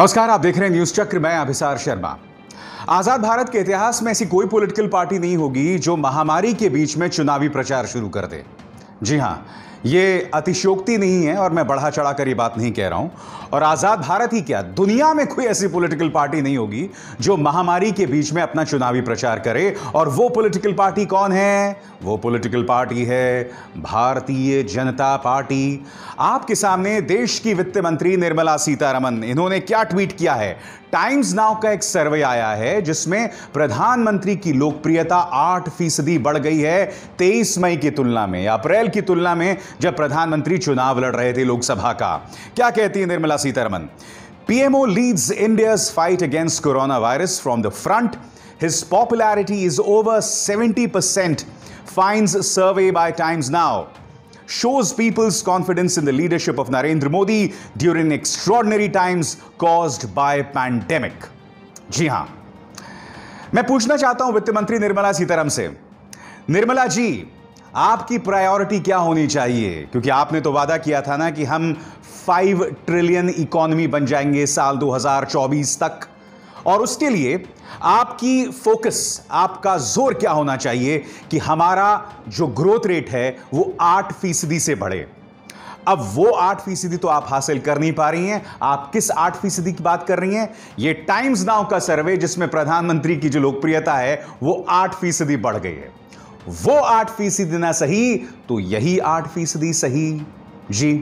नमस्कार, आप देख रहे हैं न्यूज चक्र। मैं अभिसार शर्मा। आजाद भारत के इतिहास में ऐसी कोई पॉलिटिकल पार्टी नहीं होगी जो महामारी के बीच में चुनावी प्रचार शुरू कर दे। जी हां, ये अतिशयोक्ति नहीं है और मैं बढ़ा चढ़ाकर ये बात नहीं कह रहा हूं। और आजाद भारत ही क्या, दुनिया में कोई ऐसी पॉलिटिकल पार्टी नहीं होगी जो महामारी के बीच में अपना चुनावी प्रचार करे। और वो पॉलिटिकल पार्टी कौन है? वो पॉलिटिकल पार्टी है भारतीय जनता पार्टी। आपके सामने देश की वित्त मंत्री निर्मला सीतारमन, इन्होंने क्या ट्वीट किया है। टाइम्स नाउ का एक सर्वे आया है जिसमें प्रधानमंत्री की लोकप्रियता 8% बढ़ गई है 23 मई की तुलना में, अप्रैल की तुलना में जब प्रधानमंत्री चुनाव लड़ रहे थे लोकसभा का। क्या कहती है Nirmala Sitharaman? PMO leads India's fight against corona virus from the front. His popularity is over 70%, finds survey by Times Now. Shows people's confidence in the leadership of Narendra Modi during extraordinary times caused by pandemic. जी हां, मैं पूछना चाहता हूं वित्त मंत्री निर्मला सीतारमन से, निर्मला जी आपकी प्रायोरिटी क्या होनी चाहिए? क्योंकि आपने तो वादा किया था ना कि हम 5 ट्रिलियन इकोनॉमी बन जाएंगे साल 2024 तक, और उसके लिए आपकी फोकस, आपका जोर क्या होना चाहिए कि हमारा जो ग्रोथ रेट है वो 8% से बढ़े। अब वो 8% तो आप हासिल कर नहीं पा रही हैं। आप किस 8% की बात कर रही हैं? ये टाइम्स नाउ का सर्वे जिसमें प्रधानमंत्री की जो लोकप्रियता है वो 8% बढ़ गई है। वो 8% ना सही तो यही 8% सही। जी,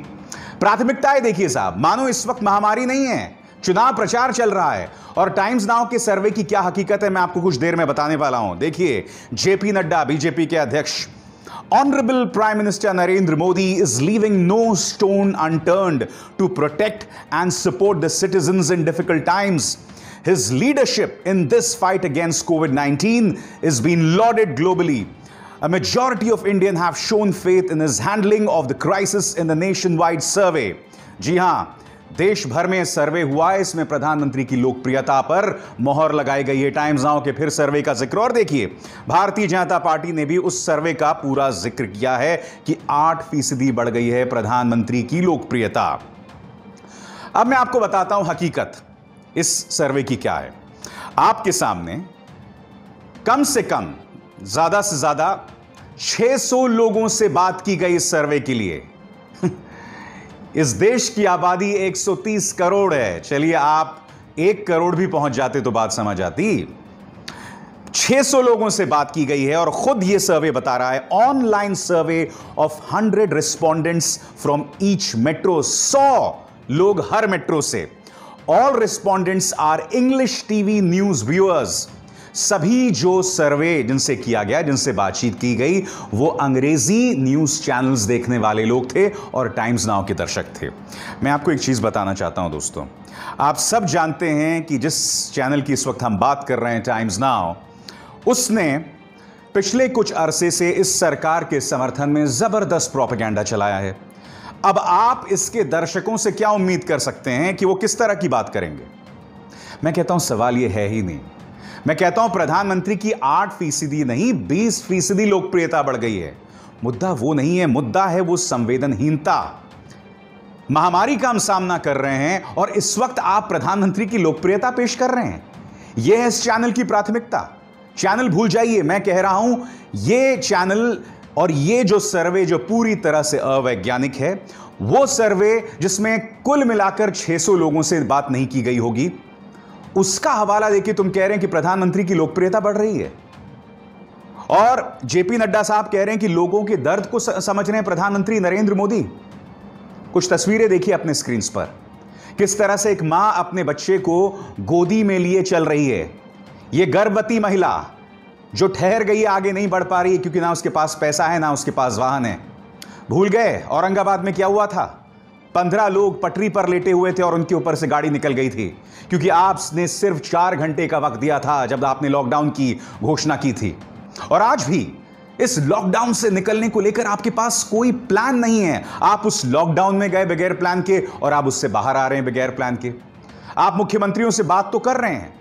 प्राथमिकताएं देखिए साहब। मानो इस वक्त महामारी नहीं है, चुनाव प्रचार चल रहा है। और टाइम्स नाउ के सर्वे की क्या हकीकत है मैं आपको कुछ देर में बताने वाला हूं। देखिए, जेपी नड्डा बीजेपी के अध्यक्ष, honourable prime minister Narendra Modi is leaving no stone unturned to protect and support the citizens in difficult times. His leadership in this fight against कोविड-19 is been lauded globally. A majority of Indians have shown faith in his handling of the crisis in the nationwide survey. जी हां, देश भर में सर्वे हुआ है, इसमें प्रधानमंत्री की लोकप्रियता पर मोहर लगाई गई है। टाइम्स नाउ के फिर सर्वे का जिक्र। और देखिए, भारतीय जनता पार्टी ने भी उस सर्वे का पूरा जिक्र किया है कि 8% बढ़ गई है प्रधानमंत्री की लोकप्रियता। अब मैं आपको बताता हूं हकीकत इस सर्वे की क्या है। आपके सामने कम से कम, ज्यादा से ज्यादा 600 लोगों से बात की गई इस सर्वे के लिए। इस देश की आबादी 130 करोड़ है। चलिए, आप 1 करोड़ भी पहुंच जाते तो बात समझ आती। 600 लोगों से बात की गई है और खुद यह सर्वे बता रहा है, online survey of 100 respondents from each metro. 100 लोग हर मेट्रो से। All respondents are English TV news viewers. सभी जो सर्वे जिनसे किया गया, जिनसे बातचीत की गई, वो अंग्रेजी न्यूज चैनल्स देखने वाले लोग थे और टाइम्स नाउ के दर्शक थे। मैं आपको एक चीज बताना चाहता हूं दोस्तों। आप सब जानते हैं कि जिस चैनल की इस वक्त हम बात कर रहे हैं, टाइम्स नाउ, उसने पिछले कुछ अरसे से इस सरकार के समर्थन में जबरदस्त प्रोपेगेंडा चलाया है। अब आप इसके दर्शकों से क्या उम्मीद कर सकते हैं कि वो किस तरह की बात करेंगे? मैं कहता हूं सवाल यह है ही नहीं। मैं कहता हूं प्रधानमंत्री की 8% नहीं 20% लोकप्रियता बढ़ गई है। मुद्दा वो नहीं है, मुद्दा है वो संवेदनहीनता। महामारी का हम सामना कर रहे हैं और इस वक्त आप प्रधानमंत्री की लोकप्रियता पेश कर रहे हैं। यह है इस चैनल की प्राथमिकता। चैनल भूल जाइए, मैं कह रहा हूं यह चैनल और ये जो सर्वे जो पूरी तरह से अवैज्ञानिक है, वो सर्वे जिसमें कुल मिलाकर 600 लोगों से बात नहीं की गई होगी, उसका हवाला देके तुम कह रहे हैं कि प्रधानमंत्री की लोकप्रियता बढ़ रही है। और जेपी नड्डा साहब कह रहे हैं कि लोगों के दर्द को समझ रहे हैं प्रधानमंत्री नरेंद्र मोदी। कुछ तस्वीरें देखिए अपने स्क्रीन पर, किस तरह से एक मां अपने बच्चे को गोदी में लिए चल रही है। यह गर्भवती महिला जो ठहर गई, आगे नहीं बढ़ पा रही है क्योंकि ना उसके पास पैसा है ना उसके पास वाहन है। भूल गए औरंगाबाद में क्या हुआ था? 15 लोग पटरी पर लेटे हुए थे और उनके ऊपर से गाड़ी निकल गई थी क्योंकि आपने सिर्फ 4 घंटे का वक्त दिया था जब आपने लॉकडाउन की घोषणा की थी। और आज भी इस लॉकडाउन से निकलने को लेकर आपके पास कोई प्लान नहीं है। आप उस लॉकडाउन में गए बगैर प्लान के और आप उससे बाहर आ रहे हैं बगैर प्लान के। आप मुख्यमंत्रियों से बात तो कर रहे हैं,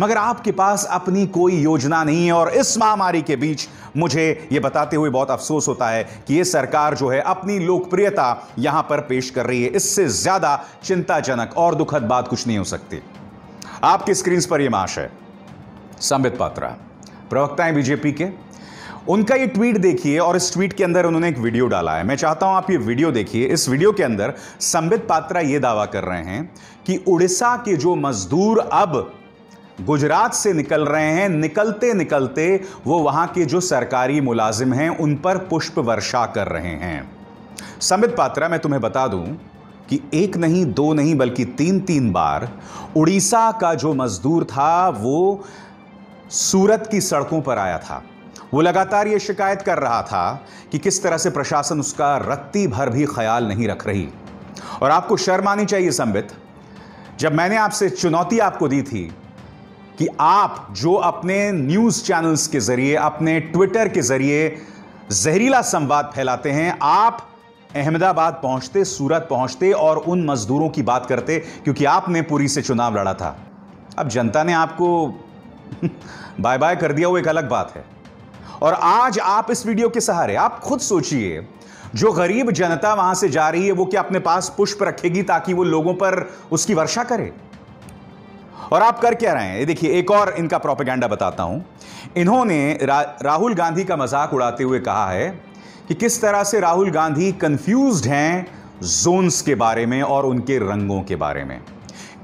मगर आपके पास अपनी कोई योजना नहीं है। और इस महामारी के बीच मुझे ये बताते हुए बहुत अफसोस होता है कि ये सरकार जो है अपनी लोकप्रियता यहां पर पेश कर रही है। इससे ज्यादा चिंताजनक और दुखद बात कुछ नहीं हो सकती। आपकी स्क्रीन पर यह महाशय है संबित पात्रा, प्रवक्ता हैं बीजेपी के। उनका ये ट्वीट देखिए और इस ट्वीट के अंदर उन्होंने एक वीडियो डाला है। मैं चाहता हूं आप ये वीडियो देखिए। इस वीडियो के अंदर संबित पात्रा ये दावा कर रहे हैं कि उड़ीसा के जो मजदूर अब गुजरात से निकल रहे हैं, निकलते निकलते वो वहां के जो सरकारी मुलाजिम हैं उन पर पुष्प वर्षा कर रहे हैं। संबित पात्रा, मैं तुम्हें बता दूं कि एक नहीं, दो नहीं, बल्कि तीन बार उड़ीसा का जो मजदूर था वो सूरत की सड़कों पर आया था। वो लगातार ये शिकायत कर रहा था कि किस तरह से प्रशासन उसका रत्ती भर भी ख्याल नहीं रख रही। और आपको शर्म आनी चाहिए संबित, जब मैंने आपसे चुनौती आपको दी थी कि आप जो अपने न्यूज़ चैनल्स के ज़रिए, अपने ट्विटर के ज़रिए जहरीला संवाद फैलाते हैं, आप अहमदाबाद पहुंचते, सूरत पहुंचते और उन मज़दूरों की बात करते, क्योंकि आपने पुरी से चुनाव लड़ा था। अब जनता ने आपको बाय बाय कर दिया, वो एक अलग बात है। और आज आप इस वीडियो के सहारे आप खुद सोचिए, जो गरीब जनता वहां से जा रही है वो क्या अपने पास पुष्प रखेगी ताकि वो लोगों पर उसकी वर्षा करे? और आप कर क्या रहे हैं? ये देखिए, एक और इनका प्रोपेगेंडा बताता हूं। इन्होंने राहुल गांधी का मजाक उड़ाते हुए कहा है कि किस तरह से राहुल गांधी कंफ्यूज्ड हैं जोन्स के बारे में और उनके रंगों के बारे में।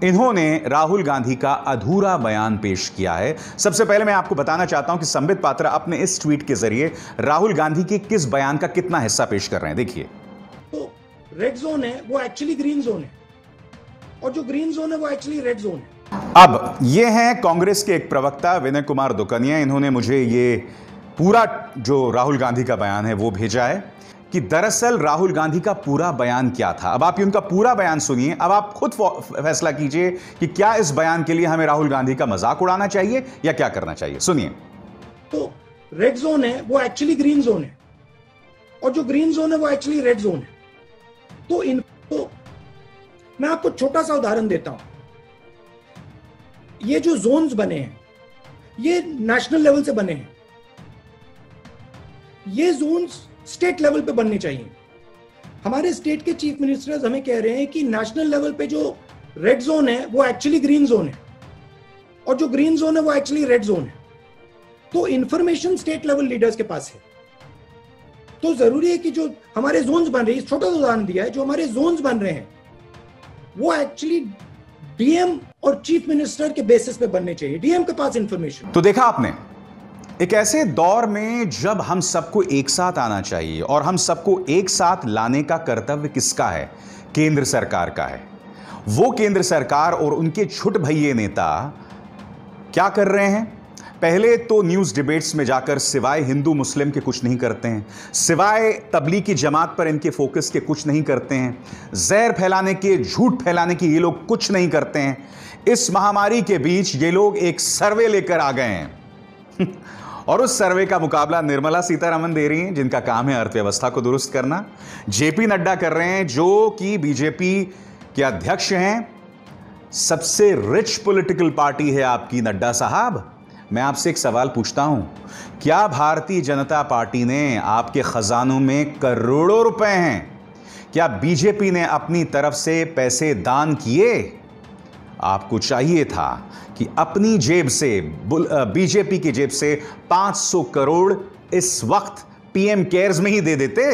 इन्होंने राहुल गांधी का अधूरा बयान पेश किया है। सबसे पहले मैं आपको बताना चाहता हूं कि संबित पात्रा अपने इस ट्वीट के जरिए राहुल गांधी के किस बयान का कितना हिस्सा पेश कर रहे हैं, देखिए। तो रेड जोन है वो एक्चुअली ग्रीन जोन है, और जो ग्रीन जोन है वो एक्चुअली रेड जोन है। अब ये हैं कांग्रेस के एक प्रवक्ता विनय कुमार दुकनिया। इन्होंने मुझे ये पूरा जो राहुल गांधी का बयान है वो भेजा है कि दरअसल राहुल गांधी का पूरा बयान क्या था। अब आप उनका पूरा बयान सुनिए। अब आप खुद फैसला कीजिए कि क्या इस बयान के लिए हमें राहुल गांधी का मजाक उड़ाना चाहिए या क्या करना चाहिए। सुनिए। तो रेड जोन है वो एक्चुअली ग्रीन जोन है, और जो ग्रीन जोन है वो एक्चुअली रेड जोन है। तो इनको मैं आपको छोटा सा उदाहरण देता हूं। ये जो जोन्स बने हैं ये नेशनल लेवल से बने हैं, ये जोन्स स्टेट लेवल पे बनने चाहिए। हमारे स्टेट के चीफ मिनिस्टर्स हमें कह रहे हैं कि नेशनल लेवल पे जो रेड जोन है वो एक्चुअली ग्रीन जोन है, और जो ग्रीन जोन है वो एक्चुअली रेड जोन है। तो इंफॉर्मेशन स्टेट लेवल लीडर्स के पास है। तो जरूरी है कि जो हमारे जोन्स बन रहे हैं, छोटा सा उदाहरण दिया है, जो हमारे जोन्स बन रहे हैं वो एक्चुअली डीएम और चीफ मिनिस्टर के बेसिस पे बनने चाहिए। डीएम के पास इंफॉर्मेशन। तो देखा आपने, एक ऐसे दौर में जब हम सबको एक साथ आना चाहिए, और हम सबको एक साथ लाने का कर्तव्य किसका है? केंद्र सरकार का है। वो केंद्र सरकार और उनके छुट भैये नेता क्या कर रहे हैं? पहले तो न्यूज़ डिबेट्स में जाकर सिवाय हिंदू मुस्लिम के कुछ नहीं करते हैं, सिवाय तबलीगी जमात पर इनके फोकस के कुछ नहीं करते हैं, जहर फैलाने के, झूठ फैलाने के ये लोग कुछ नहीं करते हैं। इस महामारी के बीच ये लोग एक सर्वे लेकर आ गए हैं और उस सर्वे का मुकाबला निर्मला सीतारमन दे रही हैं, जिनका काम है अर्थव्यवस्था को दुरुस्त करना। जेपी नड्डा कर रहे हैं, जो कि बीजेपी के अध्यक्ष हैं। सबसे रिच पॉलिटिकल पार्टी है आपकी नड्डा साहब। मैं आपसे एक सवाल पूछता हूं, क्या भारतीय जनता पार्टी ने आपके खजानों में करोड़ों रुपए हैं? क्या बीजेपी ने अपनी तरफ से पैसे दान किए? आपको चाहिए था कि अपनी जेब से, बीजेपी की जेब से 500 करोड़ इस वक्त पीएम केयर्स में ही दे देते।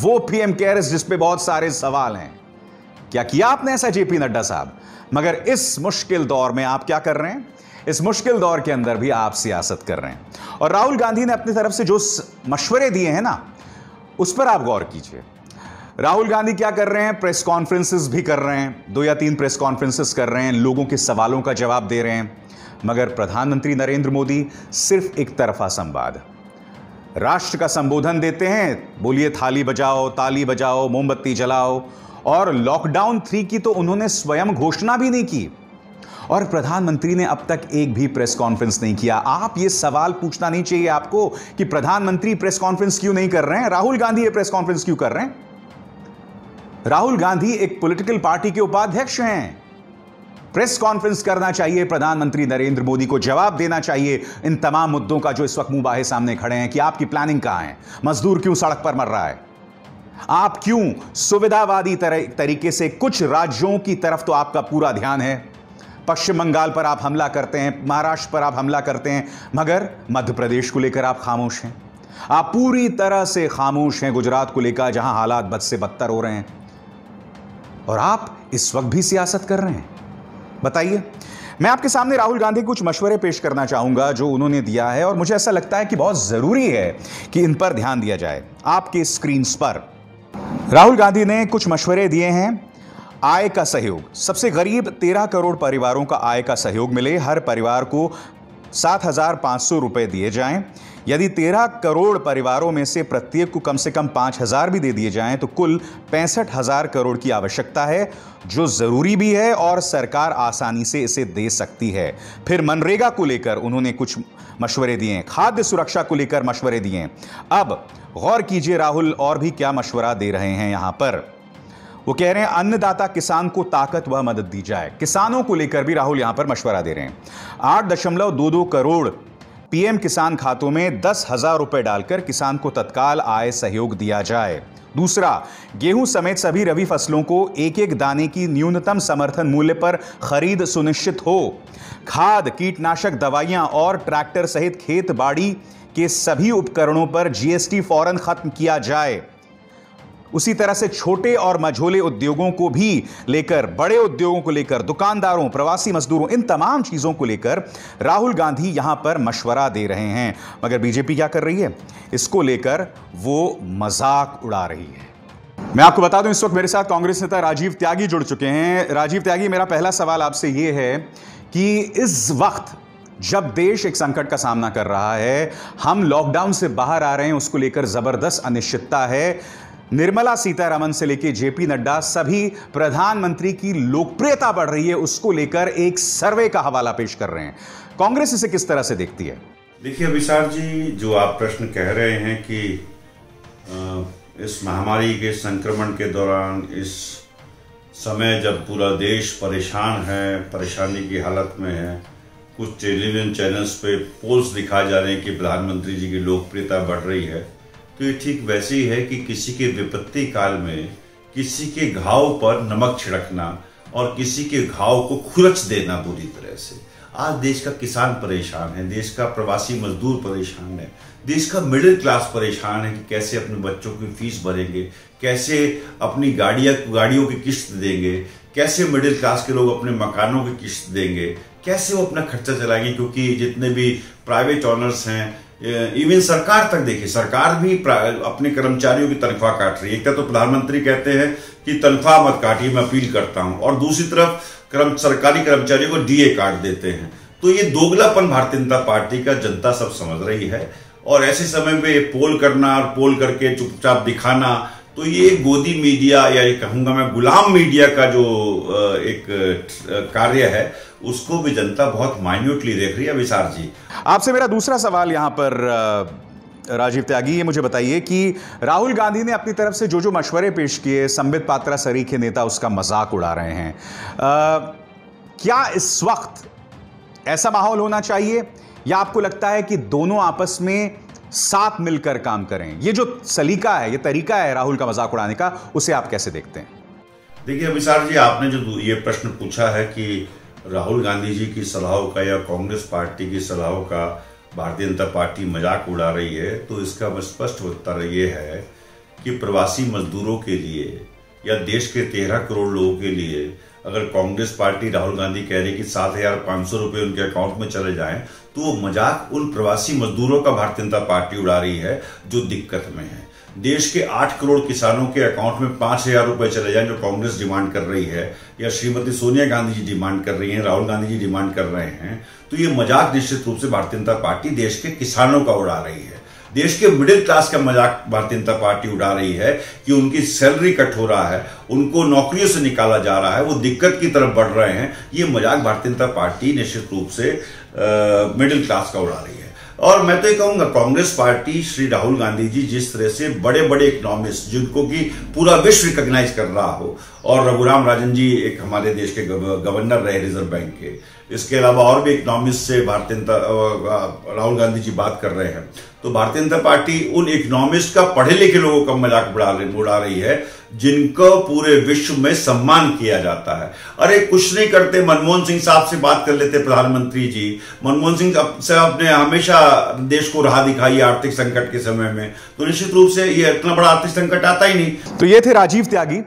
वो पीएम केयर्स जिस पे बहुत सारे सवाल हैं। क्या किया आपने ऐसा जेपी नड्डा साहब? मगर इस मुश्किल दौर में आप क्या कर रहे हैं? इस मुश्किल दौर के अंदर भी आप सियासत कर रहे हैं। और राहुल गांधी ने अपनी तरफ से जो मशवरे दिए हैं ना, उस पर आप गौर कीजिए। राहुल गांधी क्या कर रहे हैं? प्रेस कॉन्फ्रेंसेस भी कर रहे हैं, 2 या 3 प्रेस कॉन्फ्रेंसेस कर रहे हैं, लोगों के सवालों का जवाब दे रहे हैं। मगर प्रधानमंत्री नरेंद्र मोदी सिर्फ एक तरफा संवाद, राष्ट्र का संबोधन देते हैं। बोलिए ताली बजाओ मोमबत्ती जलाओ। और लॉकडाउन 3 की तो उन्होंने स्वयं घोषणा भी नहीं की, और प्रधानमंत्री ने अब तक एक भी प्रेस कॉन्फ्रेंस नहीं किया। आप ये सवाल पूछना नहीं चाहिए आपको कि प्रधानमंत्री प्रेस कॉन्फ्रेंस क्यों नहीं कर रहे हैं, राहुल गांधी ये प्रेस कॉन्फ्रेंस क्यों कर रहे हैं। राहुल गांधी एक पॉलिटिकल पार्टी के उपाध्यक्ष हैं। प्रेस कॉन्फ्रेंस करना चाहिए, प्रधानमंत्री नरेंद्र मोदी को जवाब देना चाहिए इन तमाम मुद्दों का जो इस वक्त मुंह बाहे सामने खड़े हैं कि आपकी प्लानिंग कहां है, मजदूर क्यों सड़क पर मर रहा है, आप क्यों सुविधावादी तरीके से कुछ राज्यों की तरफ तो आपका पूरा ध्यान है, पश्चिम बंगाल पर आप हमला करते हैं, महाराष्ट्र पर आप हमला करते हैं, मगर मध्य प्रदेश को लेकर आप खामोश हैं, आप पूरी तरह से खामोश हैं गुजरात को लेकर जहां हालात बद से बदतर हो रहे हैं, और आप इस वक्त भी सियासत कर रहे हैं। बताइए, मैं आपके सामने राहुल गांधी कुछ मशवरे पेश करना चाहूंगा जो उन्होंने दिया है और मुझे ऐसा लगता है कि बहुत जरूरी है कि इन पर ध्यान दिया जाए। आपके स्क्रीन्स पर राहुल गांधी ने कुछ मशवरे दिए हैं। आय का सहयोग, सबसे गरीब 13 करोड़ परिवारों का आय का सहयोग मिले, हर परिवार को 7,500 रुपये दिए जाएं। यदि 13 करोड़ परिवारों में से प्रत्येक को कम से कम 5,000 भी दे दिए जाएं तो कुल 65,000 करोड़ की आवश्यकता है, जो ज़रूरी भी है और सरकार आसानी से इसे दे सकती है। फिर मनरेगा को लेकर उन्होंने कुछ मशवरे दिए हैं, खाद्य सुरक्षा को लेकर मशवरे दिए हैं। अब गौर कीजिए राहुल और भी क्या मशवरा दे रहे हैं यहाँ पर। वो कह रहे हैं अन्नदाता किसान को ताकत व मदद दी जाए, किसानों को लेकर भी राहुल यहां पर मशवरा दे रहे हैं। 8.22 करोड़ पीएम किसान खातों में 10,000 रुपए डालकर किसान को तत्काल आय सहयोग दिया जाए। दूसरा, गेहूं समेत सभी रबी फसलों को 1-1 दाने की न्यूनतम समर्थन मूल्य पर खरीद सुनिश्चित हो। खाद, कीटनाशक दवाइयां और ट्रैक्टर सहित खेत बाड़ी के सभी उपकरणों पर जीएसटी फौरन खत्म किया जाए। उसी तरह से छोटे और मझोले उद्योगों को भी लेकर, बड़े उद्योगों को लेकर, दुकानदारों, प्रवासी मजदूरों, इन तमाम चीज़ों को लेकर राहुल गांधी यहां पर मशवरा दे रहे हैं। मगर बीजेपी क्या कर रही है, इसको लेकर वो मजाक उड़ा रही है। मैं आपको बता दूं, इस वक्त मेरे साथ कांग्रेस नेता राजीव त्यागी जुड़ चुके हैं। राजीव त्यागी, मेरा पहला सवाल आपसे ये है कि इस वक्त जब देश एक संकट का सामना कर रहा है, हम लॉकडाउन से बाहर आ रहे हैं, उसको लेकर जबरदस्त अनिश्चितता है, निर्मला सीतारमन से लेकर जेपी नड्डा सभी प्रधानमंत्री की लोकप्रियता बढ़ रही है, उसको लेकर एक सर्वे का हवाला पेश कर रहे हैं, कांग्रेस इसे किस तरह से देखती है? देखिए अभिसार जी, जो आप प्रश्न कह रहे हैं कि इस महामारी के संक्रमण के दौरान, इस समय जब पूरा देश परेशान है, परेशानी की हालत में है, कुछ टेलीविजन चैनल्स पे पोल्स दिखाए जा रहे हैं कि प्रधानमंत्री जी की लोकप्रियता बढ़ रही है, तो ये ठीक वैसे ही है कि किसी के विपत्ति काल में किसी के घाव पर नमक छिड़कना और किसी के घाव को खुरच देना पूरी तरह से। आज देश का किसान परेशान है, देश का प्रवासी मजदूर परेशान है, देश का मिडिल क्लास परेशान है कि कैसे अपने बच्चों की फीस भरेंगे, कैसे अपनी गाड़ियों की किस्त देंगे, कैसे मिडिल क्लास के लोग अपने मकानों की किस्त देंगे, कैसे वो अपना खर्चा चलाएंगे, क्योंकि जितने भी प्राइवेट ऑनर्स हैं, इवन सरकार तक देखिए, सरकार भी अपने कर्मचारियों की तनख्वाह काट रही है। एक तो प्रधानमंत्री कहते हैं कि तनख्वाह मत काटिए, मैं अपील करता हूं, और दूसरी तरफ सरकारी कर्मचारियों को डीए काट देते हैं। तो ये दोगलापन भारतीय जनता पार्टी का जनता सब समझ रही है, और ऐसे समय में पोल करना और पोल करके चुपचाप दिखाना, तो ये गोदी मीडिया या ये कहूंगा मैं गुलाम मीडिया का जो एक कार्य है, उसको भी जनता बहुत माइन्यूटली देख रही है। विशाल जी, आपसे मेरा दूसरा सवाल यहाँ पर राजीव त्यागी, ये मुझे बताइए कि राहुल गांधी ने अपनी तरफ से जो जो मशवरे पेश किए, संबित पात्रा सरीखे नेता उसका मजाक उड़ा रहे हैं, क्या इस वक्त ऐसा माहौल होना चाहिए या आपको लगता है कि दोनों आपस में साथ मिलकर काम करें? ये जो सलीका है, ये तरीका है राहुल का मजाक उड़ाने का, उसे आप कैसे देखते हैं? देखिए अभिसार जी, आपने जो ये प्रश्न पूछा है कि राहुल गांधी जी की सलाहों का या कांग्रेस पार्टी की सलाहों का भारतीय जनता पार्टी मजाक उड़ा रही है, तो इसका स्पष्ट उत्तर ये है कि प्रवासी मजदूरों के लिए या देश के 13 करोड़ लोगों के लिए अगर कांग्रेस पार्टी राहुल गांधी कह रही कि 7,500 रुपये उनके अकाउंट में चले जाएं, तो वो मजाक उन प्रवासी मजदूरों का भारतीय जनता पार्टी उड़ा रही है जो दिक्कत में है। देश के 8 करोड़ किसानों के अकाउंट में 5,000 रुपए चले जाएं जो कांग्रेस डिमांड कर रही है या श्रीमती सोनिया गांधी जी डिमांड कर रही हैं, राहुल गांधी जी डिमांड कर रहे हैं, तो ये मजाक निश्चित रूप से भारतीय जनता पार्टी देश के किसानों का उड़ा रही है। देश के मिडिल क्लास का मजाक भारतीय जनता पार्टी उड़ा रही है कि उनकी सैलरी कट हो रहा है, उनको नौकरियों से निकाला जा रहा है, वो दिक्कत की तरफ बढ़ रहे हैं। ये मजाक भारतीय जनता पार्टी निश्चित रूप से मिडिल क्लास का उड़ा रही है। और मैं तो ये कहूंगा कांग्रेस पार्टी श्री राहुल गांधी जी जिस तरह से बड़े बड़े इकोनॉमिस्ट जिनको कि पूरा विश्व रिकॉग्नाइज कर रहा हो, और रघुराम राजन जी एक हमारे देश के गवर्नर रहे रिजर्व बैंक के, इसके अलावा और भी इकोनॉमिस्ट से राहुल गांधी जी बात कर रहे हैं, तो भारतीय जनता पार्टी उन इकोनॉमिस्ट का पढ़े लिखे लोगों का मजाक उड़ा रही है जिनको पूरे विश्व में सम्मान किया जाता है। अरे कुछ नहीं करते, मनमोहन सिंह साहब से बात कर लेते प्रधानमंत्री जी, मनमोहन सिंह साहब ने हमेशा देश को राह दिखाई आर्थिक संकट के समय में, तो निश्चित रूप से यह इतना बड़ा आर्थिक संकट आता ही नहीं। तो ये थे राजीव त्यागी।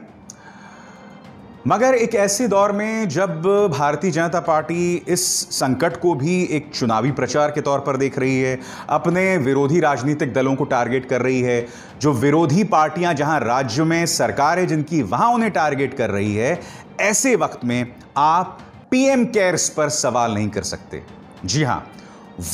मगर एक ऐसे दौर में जब भारतीय जनता पार्टी इस संकट को भी एक चुनावी प्रचार के तौर पर देख रही है, अपने विरोधी राजनीतिक दलों को टारगेट कर रही है, जो विरोधी पार्टियां जहां राज्य में सरकार है जिनकी वहां उन्हें टारगेट कर रही है, ऐसे वक्त में आप पीएम केयर्स पर सवाल नहीं कर सकते। जी हां,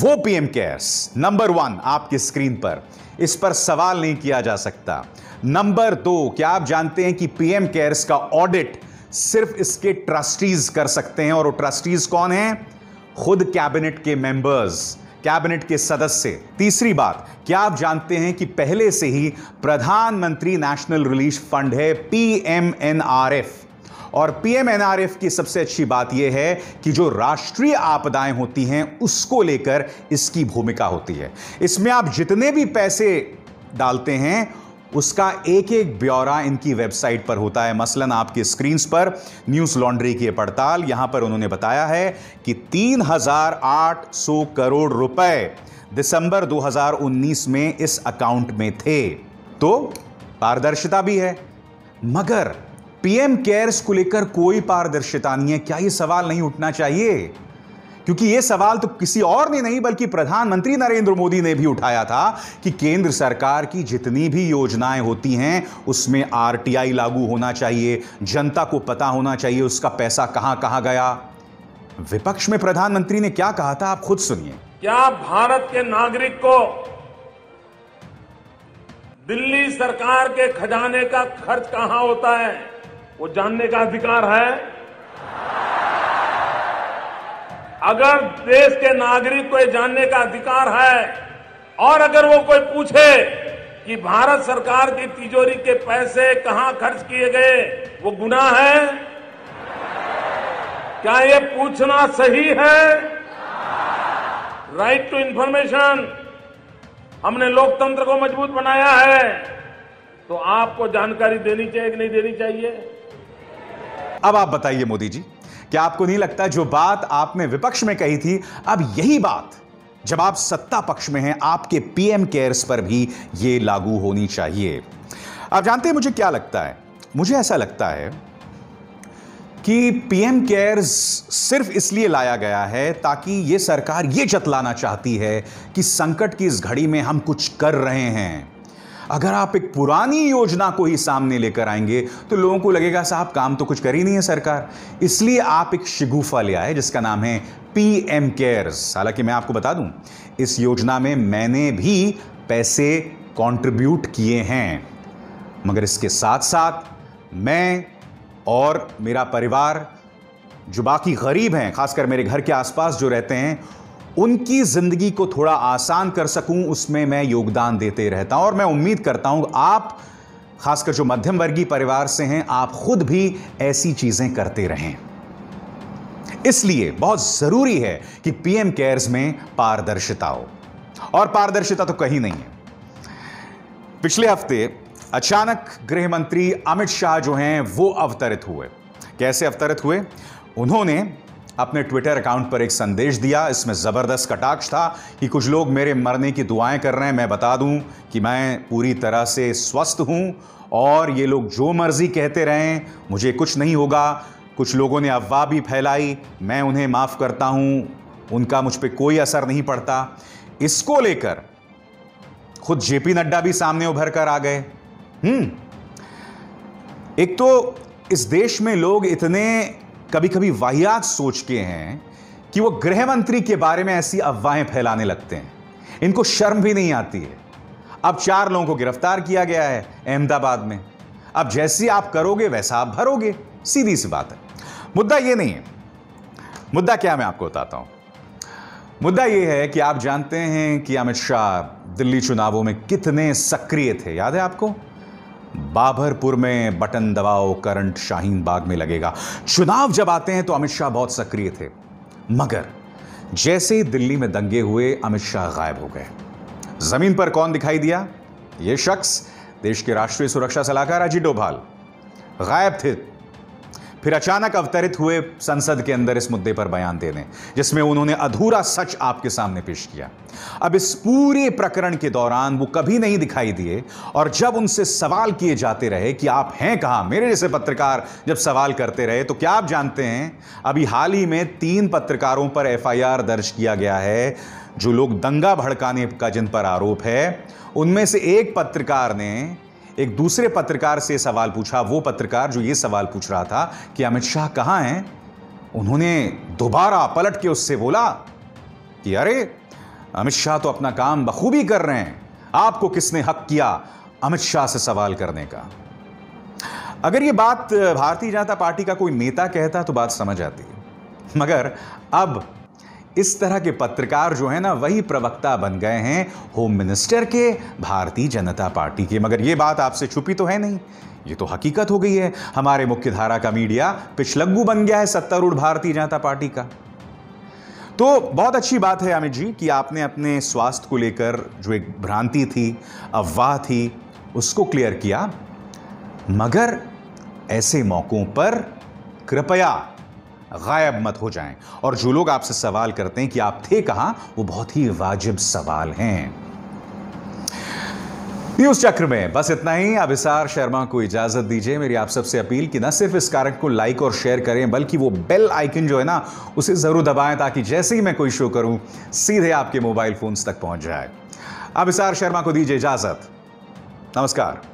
वो पीएम केयर्स नंबर 1 आपकी स्क्रीन पर, इस पर सवाल नहीं किया जा सकता। नंबर 2, क्या आप जानते हैं कि पीएम केयर्स का ऑडिट सिर्फ इसके ट्रस्टीज कर सकते हैं, और वो ट्रस्टीज कौन हैं? खुद कैबिनेट के मेंबर्स, कैबिनेट के सदस्य। तीसरी बात, क्या आप जानते हैं कि पहले से ही प्रधानमंत्री नेशनल रिलीफ फंड है पीएमएनआरएफ, और पीएमएनआरएफ की सबसे अच्छी बात यह है कि जो राष्ट्रीय आपदाएं होती हैं उसको लेकर इसकी भूमिका होती है। इसमें आप जितने भी पैसे डालते हैं उसका एक एक ब्यौरा इनकी वेबसाइट पर होता है। मसलन आपके स्क्रीन्स पर न्यूज लॉन्ड्री की पड़ताल, यहां पर उन्होंने बताया है कि 3,800 करोड़ रुपए दिसंबर 2019 में इस अकाउंट में थे। तो पारदर्शिता भी है, मगर पीएम केयर्स को लेकर कोई पारदर्शिता नहीं है। क्या यह सवाल नहीं उठना चाहिए? क्योंकि यह सवाल तो किसी और ने नहीं बल्कि प्रधानमंत्री नरेंद्र मोदी ने भी उठाया था कि केंद्र सरकार की जितनी भी योजनाएं होती हैं उसमें आरटीआई लागू होना चाहिए, जनता को पता होना चाहिए उसका पैसा कहां कहां गया। विपक्ष में प्रधानमंत्री ने क्या कहा था, आप खुद सुनिए। क्या भारत के नागरिक को दिल्ली सरकार के खजाने का खर्च कहां होता है वो जानने का अधिकार है? अगर देश के नागरिक को ये जानने का अधिकार है, और अगर वो कोई पूछे कि भारत सरकार की तिजोरी के पैसे कहां खर्च किए गए वो गुनाह है? क्या ये पूछना सही है? राइट टू इंफॉर्मेशन, हमने लोकतंत्र को मजबूत बनाया है, तो आपको जानकारी देनी चाहिए कि नहीं देनी चाहिए? अब आप बताइए मोदी जी, क्या आपको नहीं लगता जो बात आपने विपक्ष में कही थी अब यही बात जब आप सत्ता पक्ष में हैं आपके पीएम केयर्स पर भी ये लागू होनी चाहिए? आप जानते हैं मुझे क्या लगता है? मुझे ऐसा लगता है कि पीएम केयर्स सिर्फ इसलिए लाया गया है ताकि ये सरकार ये जतलाना चाहती है कि संकट की इस घड़ी में हम कुछ कर रहे हैं। अगर आप एक पुरानी योजना को ही सामने लेकर आएंगे तो लोगों को लगेगा साहब काम तो कुछ कर ही नहीं है सरकार, इसलिए आप एक शिगुफा ले आए जिसका नाम है पीएम केयर्स। हालांकि मैं आपको बता दूं, इस योजना में मैंने भी पैसे कंट्रीब्यूट किए हैं, मगर इसके साथ साथ मैं और मेरा परिवार जो बाकी गरीब हैं, खासकर मेरे घर के आसपास जो रहते हैं, उनकी जिंदगी को थोड़ा आसान कर सकूं उसमें मैं योगदान देते रहता हूं। और मैं उम्मीद करता हूं आप खासकर जो मध्यम वर्गीय परिवार से हैं आप खुद भी ऐसी चीजें करते रहें। इसलिए बहुत जरूरी है कि पीएम केयर्स में पारदर्शिता हो, और पारदर्शिता तो कहीं नहीं है। पिछले हफ्ते अचानक गृह मंत्री अमित शाह जो हैं वो अवतरित हुए। कैसे अवतरित हुए? उन्होंने अपने ट्विटर अकाउंट पर एक संदेश दिया, इसमें जबरदस्त कटाक्ष था कि कुछ लोग मेरे मरने की दुआएं कर रहे हैं। मैं बता दूं कि मैं पूरी तरह से स्वस्थ हूं और ये लोग जो मर्जी कहते रहें मुझे कुछ नहीं होगा। कुछ लोगों ने अफवाह भी फैलाई, मैं उन्हें माफ करता हूं, उनका मुझ पर कोई असर नहीं पड़ता। इसको लेकर खुद जेपी नड्डा भी सामने उभर कर आ गए। एक तो इस देश में लोग इतने कभी कभी वाहियात सोच के हैं कि वो गृह मंत्री के बारे में ऐसी अफवाहें फैलाने लगते हैं, इनको शर्म भी नहीं आती है। अब 4 लोगों को गिरफ्तार किया गया है अहमदाबाद में। अब जैसी आप करोगे वैसा आप भरोगे, सीधी सी बात है। मुद्दा ये नहीं है। मुद्दा क्या मैं आपको बताता हूं। मुद्दा यह है कि आप जानते हैं कि अमित शाह दिल्ली चुनावों में कितने सक्रिय थे, याद है आपको? बाबरपुर में बटन दबाओ करंट शाहीन बाग में लगेगा। चुनाव जब आते हैं तो अमित शाह बहुत सक्रिय थे, मगर जैसे ही दिल्ली में दंगे हुए अमित शाह गायब हो गए। जमीन पर कौन दिखाई दिया? यह शख्स, देश के राष्ट्रीय सुरक्षा सलाहकार अजीत डोभाल, गायब थे। फिर अचानक अवतरित हुए संसद के अंदर इस मुद्दे पर बयान देने, जिसमें उन्होंने अधूरा सच आपके सामने पेश किया। अब इस पूरे प्रकरण के दौरान वो कभी नहीं दिखाई दिए, और जब उनसे सवाल किए जाते रहे कि आप हैं कहाँ, मेरे जैसे पत्रकार जब सवाल करते रहे, तो क्या आप जानते हैं अभी हाल ही में 3 पत्रकारों पर FIR दर्ज किया गया है, जो लोग दंगा भड़काने का जिन पर आरोप है। उनमें से एक पत्रकार ने एक दूसरे पत्रकार से सवाल पूछा, वो पत्रकार जो ये सवाल पूछ रहा था कि अमित शाह कहाँ हैं, उन्होंने दोबारा पलट के उससे बोला कि अरे अमित शाह तो अपना काम बखूबी कर रहे हैं, आपको किसने हक किया अमित शाह से सवाल करने का? अगर ये बात भारतीय जनता पार्टी का कोई नेता कहता तो बात समझ आती, मगर अब इस तरह के पत्रकार जो है ना, वही प्रवक्ता बन गए हैं होम मिनिस्टर के, भारतीय जनता पार्टी के। मगर ये बात आपसे छुपी तो है नहीं, ये तो हकीकत हो गई है। हमारे मुख्य धारा का मीडिया पिछलग्गू बन गया है सत्तारूढ़ भारतीय जनता पार्टी का। तो बहुत अच्छी बात है अमित जी कि आपने अपने स्वास्थ्य को लेकर जो एक भ्रांति थी, अफवाह थी, उसको क्लियर किया। मगर ऐसे मौकों पर कृपया गायब मत हो जाएं। और जो लोग आपसे सवाल करते हैं कि आप थे कहां, वो बहुत ही वाजिब सवाल हैं। न्यूज चक्र में बस इतना ही। अभिसार शर्मा को इजाजत दीजिए। मेरी आप सबसे अपील कि न सिर्फ इस कार्यक्रम को लाइक और शेयर करें, बल्कि वो बेल आइकन जो है ना, उसे जरूर दबाएं, ताकि जैसे ही मैं कोई शो करूं सीधे आपके मोबाइल फोन्स तक पहुंच जाए। अभिसार शर्मा को दीजिए इजाजत। नमस्कार।